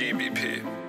GBP.